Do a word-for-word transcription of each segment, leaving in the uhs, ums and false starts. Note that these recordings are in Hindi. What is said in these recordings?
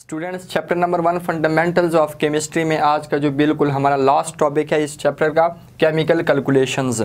Students chapter number one fundamentals of chemistry में आज का जो बिल्कुल हमारा लास्ट टॉपिक है इस चैप्टर का केमिकल कैलकुलेशंस,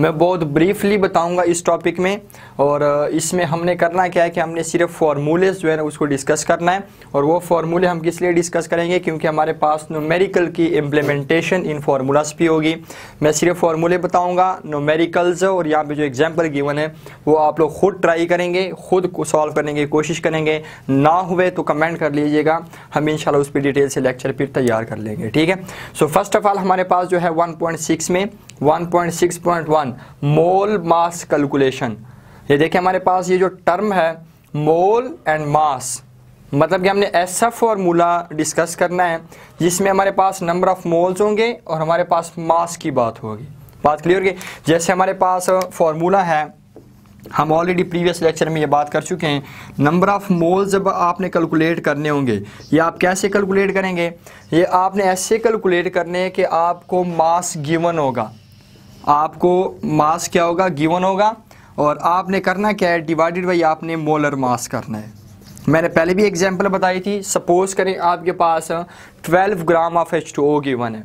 मैं बहुत ब्रीफली बताऊंगा इस टॉपिक में। और इसमें हमने करना क्या है कि हमने सिर्फ फार्मूलेस जो है ना उसको डिस्कस करना है। और वो फार्मूले हम किस लिए डिस्कस करेंगे, क्योंकि हमारे पास न्यूमेरिकल की इम्प्लीमेंटेशन इन फार्मूलास भी होगी। मैं सिर्फ फार्मूले बताऊंगा, न्यूमेरिकल्स और यहाँ पे जो एग्जाम्पल गिवन है वो आप लोग खुद ट्राई करेंगे, खुद को सॉल्व करने की कोशिश करेंगे। ना हुए तो कमेंट कर लीजिएगा, हम इंशाल्लाह उस पर डिटेल से लेक्चर फिर तैयार कर लेंगे, ठीक है। सो फर्स्ट ऑफ ऑल हमारे पास जो है वन पॉइंट सिक्स में one point six point one mole mass calculation. ये देखिए हमारे पास ये जो टर्म है मोल एंड मास, मतलब कि हमने ऐसा फॉर्मूला डिस्कस करना है जिसमें हमारे पास नंबर ऑफ मोल्स होंगे और हमारे पास मास की बात होगी। बात क्लियर होगी। जैसे हमारे पास फॉर्मूला है, हम ऑलरेडी प्रीवियस लेक्चर में ये बात कर चुके हैं, नंबर ऑफ मोल जब आपने कैलकुलेट करने होंगे, ये आप कैसे कैलकुलेट करेंगे, ये आपने ऐसे कैलकुलेट करने कि आपको मास गिवन होगा, आपको मास क्या होगा गिवन होगा, और आपने करना क्या है डिवाइडेड बाई आपने मोलर मास करना है। मैंने पहले भी एग्जांपल बताई थी, सपोज करें आपके पास twelve gram of H two O given है,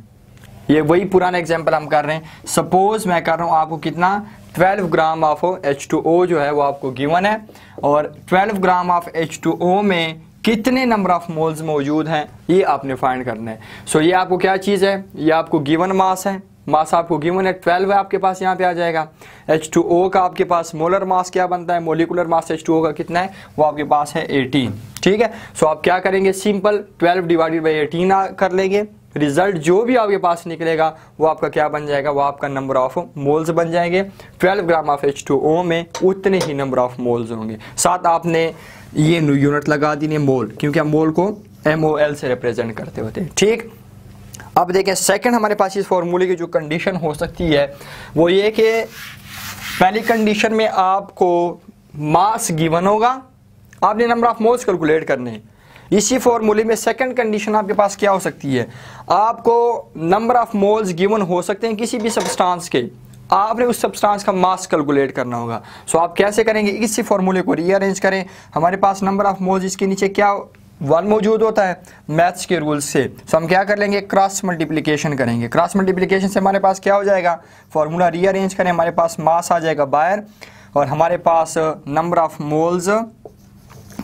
ये वही पुराना एग्जांपल हम कर रहे हैं। सपोज मैं कर रहा हूँ आपको कितना twelve gram of H two O जो है वो आपको गिवन है, और twelve gram of H two O में कितने नंबर ऑफ मोल्स मौजूद हैं ये आपने फाइंड करना है। सो so ये आपको क्या चीज़ है, ये आपको गिवन मास है, मास आपको गिवन है ट्वेल्व है आपके पास, यहाँ पे आ जाएगा एच टू ओ का आपके पास मोलर मास क्या बनता है, molecular mass H two O का कितना है वो आपके पास है एटीन, ठीक है। सो so आप क्या करेंगे, simple twelve divided by eighteen कर लेंगे, रिजल्ट जो भी आपके पास निकलेगा वो आपका क्या बन जाएगा, वो आपका नंबर ऑफ मोल्स बन जाएंगे। Twelve gram of H two O में उतने ही नंबर ऑफ मोल्स होंगे। साथ आपने ये यूनिट लगा दी है मोल, क्योंकि हम मोल को एम ओ एल से रिप्रेजेंट करते होते हैं, ठीक। अब देखें सेकंड हमारे पास इस फॉर्मूले की जो कंडीशन हो सकती है वो ये कि पहली कंडीशन में आपको मास गिवन होगा, आपने नंबर ऑफ मोल्स कैलकुलेट करने हैं। इसी फॉर्मूले में सेकंड कंडीशन आपके पास क्या हो सकती है, आपको नंबर ऑफ मोल्स गिवन हो सकते हैं किसी भी सब्सटेंस के, आपने उस सब्सटेंस का मास कैलकुलेट करना होगा। सो आप कैसे करेंगे, इसी फॉर्मूले को रीअरेंज करें। हमारे पास नंबर ऑफ मोल्स इसके नीचे क्या वन मौजूद होता है मैथ्स के रूल से, सो हम क्या कर लेंगे क्रॉस मल्टीप्लिकेशन करेंगे। क्रॉस मल्टीप्लिकेशन से हमारे पास क्या हो जाएगा, फॉर्मूला रीअरेंज करें, हमारे पास मास आ जाएगा बाहर और हमारे पास number of moles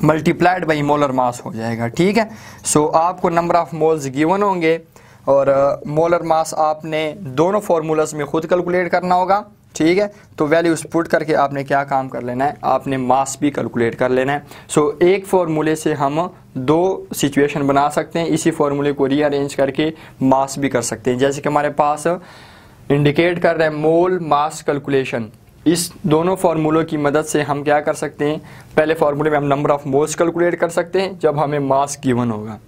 multiplied by molar mass हो जाएगा, ठीक है। सो so, आपको नंबर ऑफ मोल्स गिवन होंगे और मोलर uh, मास आपने दोनों फार्मूलाज में खुद कैलकुलेट करना होगा, ठीक है। तो वैल्यूज पुट करके आपने क्या काम कर लेना है, आपने मास भी कैलकुलेट कर लेना है। सो so, एक फार्मूले से हम दो सिचुएशन बना सकते हैं, इसी फार्मूले को रीअरेंज करके मास भी कर सकते हैं। जैसे कि हमारे पास इंडिकेट कर रहे हैं मोल मास कैलकुलेशन, इस दोनों फार्मूलों की मदद से हम क्या कर सकते हैं, पहले फार्मूले में हम नंबर ऑफ मोल्स कैलकुलेट कर सकते हैं जब हमें मास गिवन होगा,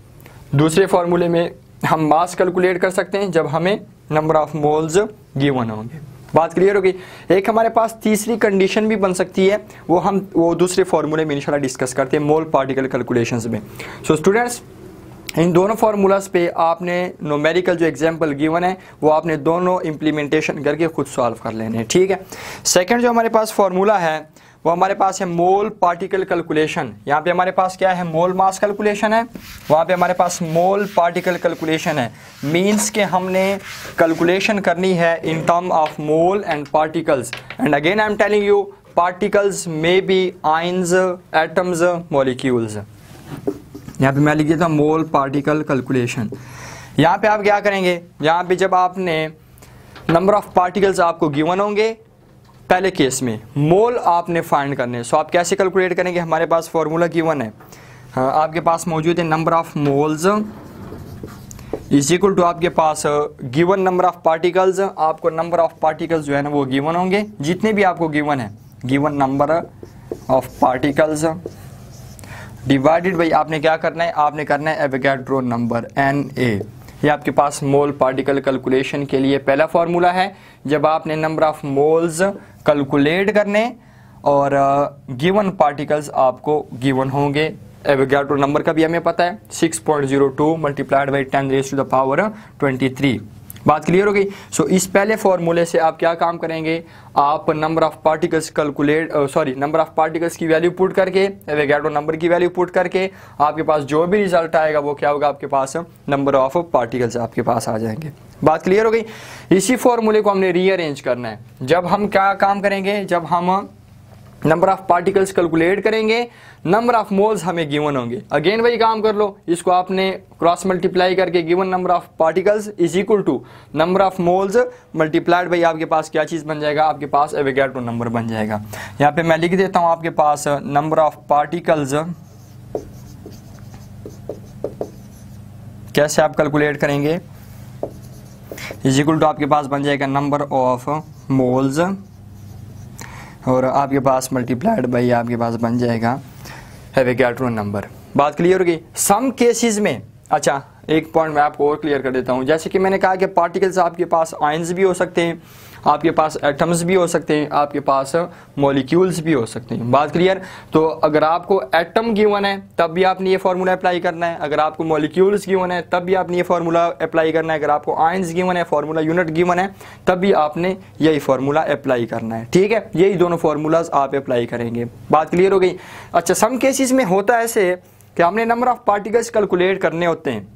दूसरे फार्मूले में हम मास कैलकुलेट कर सकते हैं जब हमें नंबर ऑफ मोल्स गिवन होंगे। बात क्लियर हो गई। एक हमारे पास तीसरी कंडीशन भी बन सकती है, वो हम वो दूसरे फार्मूले में इंशाल्लाह डिस्कस करते हैं मोल पार्टिकल कैलकुलेशंस में। सो so, स्टूडेंट्स इन दोनों फार्मूलाज पे आपने न्यूमेरिकल जो एग्जाम्पल गिवन है वो आपने दोनों इम्प्लीमेंटेशन करके खुद सॉल्व कर लेने हैं, ठीक है। सेकंड जो हमारे पास फार्मूला है वो हमारे पास है मोल पार्टिकल कैलकुलेशन। यहाँ पे हमारे पास क्या है, मोल मास कैलकुलेशन है, वहाँ पे हमारे पास मोल पार्टिकल कैलकुलेशन है। मीन्स के हमने कैलकुलेशन करनी है in term of mole and particles, and again I am telling you particles may be ions atoms molecules. यहाँ पे मैं लिख देता हूँ मोल पार्टिकल कैलकुलेशन। यहाँ पे आप क्या करेंगे, यहाँ पे जब आपने नंबर ऑफ पार्टिकल्स आपको गिवन होंगे पहले केस में, मोल आपने फाइंड करने। सो आप कैसे कैलकुलेट करेंगे, हमारे पास फार्मूला गिवन है, हाँ, आपके पास मौजूद है number of moles is equal to आपके पास गिवन नंबर ऑफ पार्टिकल्स। आपको नंबर ऑफ पार्टिकल्स जो है ना वो गिवन होंगे, जितने भी आपको गिवन है, given number of particles divided by आपने क्या करना है, आपने करना है एवोगाड्रो नंबर एन ए। ये आपके पास मोल पार्टिकल कैलकुलेशन के लिए पहला फार्मूला है, जब आपने नंबर ऑफ मोल्स कैलकुलेट करने और गिवन पार्टिकल्स आपको गिवन होंगे। एवोगाड्रो नंबर का भी हमें पता है six point zero two multiplied by ten raise to the power twenty three. बात क्लियर हो गई। सो so, इस पहले फॉर्मूले से आप क्या काम करेंगे, आप number of particles calculate sorry number of particles की वैल्यू पुट करके, एवोगाड्रो नंबर की वैल्यू पुट करके आपके पास जो भी रिजल्ट आएगा वो क्या होगा, आपके पास नंबर ऑफ पार्टिकल्स आपके पास आ जाएंगे। बात क्लियर हो गई। इसी फॉर्मूले को हमने रीअरेंज करना है। जब हम क्या काम करेंगे, जब हम नंबर ऑफ पार्टिकल्स कैलकुलेट करेंगे, नंबर ऑफ मोल्स हमें गिवन होंगे। अगेन वही काम कर लो, इसको आपने क्रॉस मल्टीप्लाई करके given number of particles is equal to number of moles multiplied by आपके पास क्या चीज़ बन जाएगा, आपके पास एवोगाड्रो नंबर बन जाएगा। यहाँ पे मैं लिख देता हूँ आपके पास नंबर ऑफ पार्टिकल्स। कैसे आप कैलकुलेट करेंगे, इज इक्वल टू आपके पास बन जाएगा नंबर ऑफ मोल्स और आपके पास मल्टीप्लाइड बाई आपके पास बन जाएगा एवोगाड्रो नंबर। बात क्लियर हो गई। सम केसेस में, अच्छा एक पॉइंट मैं आपको और क्लियर कर देता हूँ, जैसे कि मैंने कहा कि पार्टिकल्स आपके पास आयंस भी हो सकते हैं, आपके पास एटम्स भी हो सकते हैं, आपके पास मॉलिक्यूल्स भी हो सकते हैं। बात क्लियर। तो अगर आपको एटम गिवन है तब भी आपने ये फार्मूला अप्लाई करना है, अगर आपको मॉलिक्यूल्स गिवन है तब भी आपने ये फार्मूला अप्लाई करना है, अगर आपको आयंस गिवन है, फार्मूला यूनिट गिवन है तब भी आपने यही फार्मूला अप्लाई करना है। ठीक है, यही दोनों फार्मूलाज आप अप्लाई करेंगे। बात क्लियर हो गई। अच्छा, सम केसेस में होता ऐसे कि हमने नंबर ऑफ पार्टिकल्स कैलकुलेट करने होते हैं,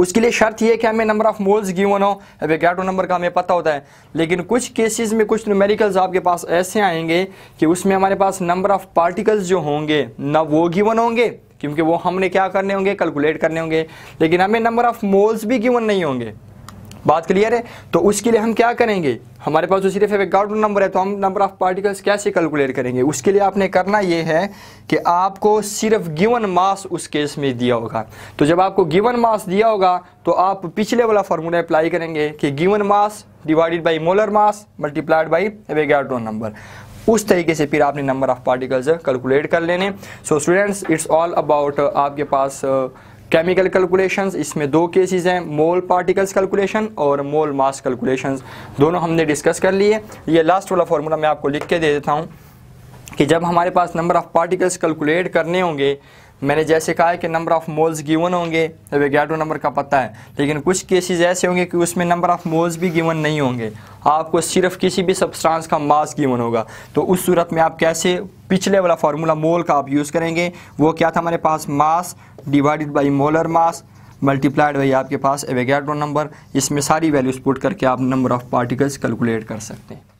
उसके लिए शर्त यह है कि हमें नंबर ऑफ मोल्स गिवन हो, एवोगाड्रो नंबर का हमें पता होता है। लेकिन कुछ केसेस में कुछ न्यूमेरिकल्स आपके पास ऐसे आएंगे कि उसमें हमारे पास नंबर ऑफ पार्टिकल्स जो होंगे ना वो गिवन होंगे, क्योंकि वो हमने क्या करने होंगे, कैलकुलेट करने होंगे, लेकिन हमें नंबर ऑफ मोल्स भी गिवन नहीं होंगे। बात क्लियर है। तो उसके लिए हम क्या करेंगे, हमारे पास तो सिर्फ एवोगाड्रो नंबर है, तो हम नंबर ऑफ पार्टिकल्स कैसे कैलकुलेट करेंगे। उसके लिए आपने करना यह है कि आपको सिर्फ गिवन मास उस केस में दिया होगा, तो जब आपको गिवन मास दिया होगा तो आप पिछले वाला फार्मूला अप्लाई करेंगे कि given mass divided by molar mass multiplied by Avogadro number. उस तरीके से फिर आपने नंबर ऑफ पार्टिकल्स कैलकुलेट कर लेने। So students, it's all about आपके पास केमिकल कैलकुलेशंस। इसमें दो केसेस हैं, मोल पार्टिकल्स कैलकुलेशन और मोल मास कैलकुलेशंस, दोनों हमने डिस्कस कर लिए। ये लास्ट वाला फार्मूला मैं आपको लिख के दे देता हूँ कि जब हमारे पास नंबर ऑफ पार्टिकल्स कैलकुलेट करने होंगे, मैंने जैसे कहा है कि नंबर ऑफ मोल्स गिवन होंगे, एवोगाड्रो नंबर का पता है, लेकिन कुछ केसेस ऐसे होंगे कि उसमें नंबर ऑफ मोल्स भी गिवन नहीं होंगे, आपको सिर्फ किसी भी सब्सटेंस का मास गिवन होगा। तो उस सूरत में आप कैसे पिछले वाला फार्मूला मोल का आप यूज़ करेंगे, वो क्या था हमारे पास, mass divided by molar mass multiplied by आपके पास एवोगाड्रो नंबर। इसमें सारी वैल्यूज पुट करके आप नंबर ऑफ पार्टिकल्स कैलकुलेट कर सकते हैं।